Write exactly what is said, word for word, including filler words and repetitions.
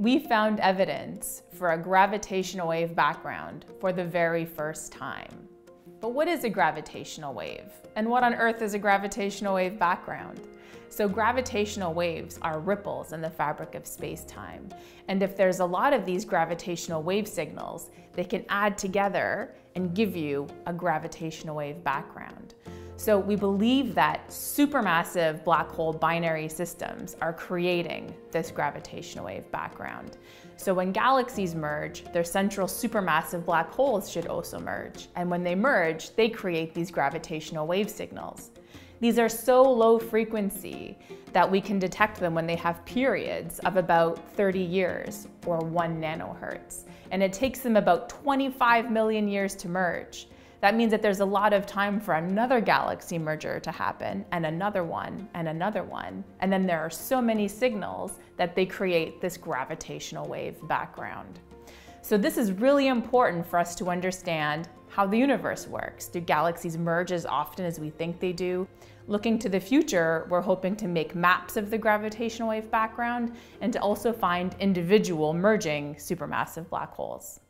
We found evidence for a gravitational wave background for the very first time. But what is a gravitational wave? And what on earth is a gravitational wave background? So gravitational waves are ripples in the fabric of space-time. And if there's a lot of these gravitational wave signals, they can add together and give you a gravitational wave background. So we believe that supermassive black hole binary systems are creating this gravitational wave background. So when galaxies merge, their central supermassive black holes should also merge. And when they merge, they create these gravitational wave signals. These are so low frequency that we can detect them when they have periods of about thirty years or one nanohertz. And it takes them about twenty-five million years to merge. That means that there's a lot of time for another galaxy merger to happen, and another one, and another one. And then there are so many signals that they create this gravitational wave background. So this is really important for us to understand how the universe works. Do galaxies merge as often as we think they do? Looking to the future, we're hoping to make maps of the gravitational wave background and to also find individual merging supermassive black holes.